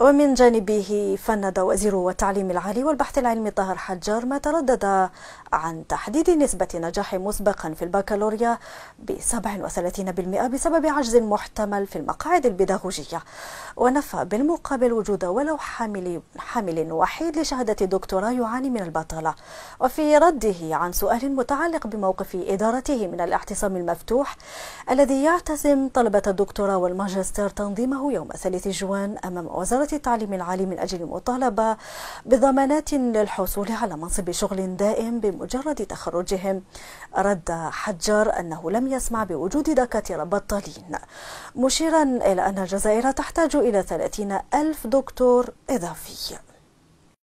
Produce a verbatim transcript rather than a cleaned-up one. ومن جانبه فند وزير التعليم العالي والبحث العلمي طهر حجر ما تردد عن تحديد نسبة نجاح مسبقا في البكالوريا ب سبعة وثلاثين بالمئة بسبب عجز محتمل في المقاعد البيداغوجية، ونفى بالمقابل وجود ولو حامل حامل وحيد لشهادة الدكتوراه يعاني من البطالة. وفي رده عن سؤال متعلق بموقف إدارته من الاعتصام المفتوح الذي يعتزم طلبة الدكتوراه والماجستير تنظيمه يوم ثلاثة جوان أمام وزارة التعليم العالي من أجل المطالبة بضمانات للحصول على منصب شغل دائم بمجرد تخرجهم، رد حجر أنه لم يسمع بوجود دكاترة بطالين، مشيرا إلى أن الجزائر تحتاج إلى ثلاثين ألف دكتور إضافي.